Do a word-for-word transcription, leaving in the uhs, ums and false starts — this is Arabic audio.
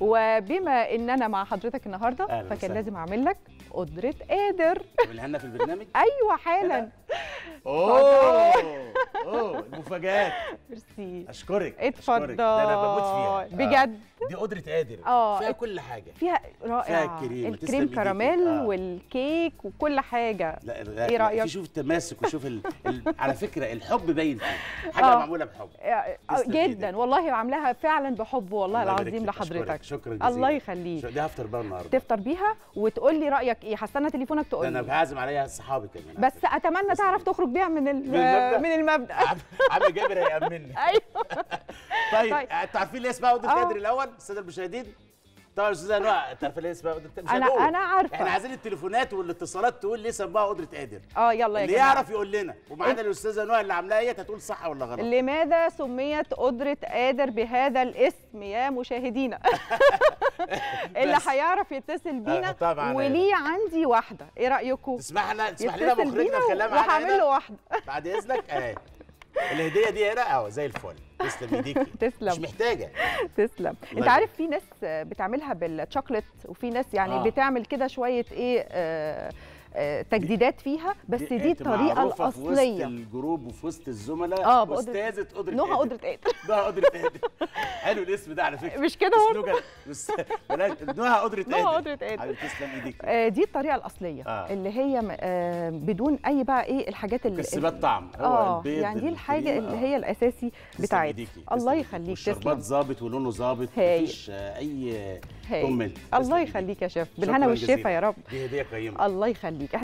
وبما ان انا مع حضرتك النهارده فكان سهل. لازم اعمل لك قدره قادر. اعملها لنا في البرنامج. ايوه حالا. اوه اوه المفاجات. ميرسي. اشكرك. اتفضل. ده انا بموت فيها بجد. آه. دي قدره قادر. اه فيها كل حاجه. فيها رائعه. فيها الكريم الكريم كراميل آه. والكيك وكل حاجه. لا الغاء. ايه رايك؟ شوف التماسك وشوف ال... ال... على فكره الحب باين فيه. حاجه آه. معموله بحب. جدا والله عاملاها فعلا بحب والله العظيم لحضرتك. شكرا جزيلا. الله يخليك. دي هفطر بيها النهارده. تفطر بيها وتقول لي رايك ايه. هستنى تليفونك تقول لي. انا بعازم عليها صحابي كمان. بس اتمنى تعرف تخرج بيها من من المبدا. عم جابر هيأمنني. ايوه. طيب انتوا عارفين ليه اسمها قدره قادر الاول الساده المشاهدين؟ طبعا يا استاذه انواع تعرف ليه اسمها قدره قادر؟ انا انا عارفه. احنا عايزين التليفونات والاتصالات تقول ليه سماها قدره قادر. اه يلا يا جماعه. اللي يعرف يقول لنا ومعانا الاستاذه انواع اللي عاملاها هي هتقول صح ولا غلط. لماذا سميت قدره قادر بهذا الاسم يا مشاهدينا؟ اللي هيعرف يتصل بينا وليه عندي واحده، ايه رايكم؟ تسمح لنا تسمح لنا مخرجنا نخليها معانا هنا وهعمل له واحده بعد اذنك. اهي الهديه دي هنا اهو زي الفل. تسلم ايديكي. تسلم. مش محتاجه. تسلم. انت عارف في ناس بتعملها بالشوكليت وفي ناس يعني آه. بتعمل كده شويه ايه آه تجديدات فيها بس دي الطريقه الاصليه. في وسط الجروب وفي وسط الزملاء اه استاذه قدره نهى قدره قادر. نهى قدره قادر. حلو الاسم ده على فكره مش كده هو؟ بس نهى قدره قادر. نهى قدره قادر. تسلم ايديك. دي الطريقه الاصليه آه. اللي هي آه بدون اي بقى ايه الحاجات اللي مكسبات طعم هو البيض اه يعني دي الحاجه اللي هي الاساسي بتاعتها. الله يخليك. تسلم. الشربات ظابط ولونه ظابط مفيش اي كومنت. الله يخليك يا شيف. بالهنا والشفا يا رب. دي هديه قيمه. الله يخليك.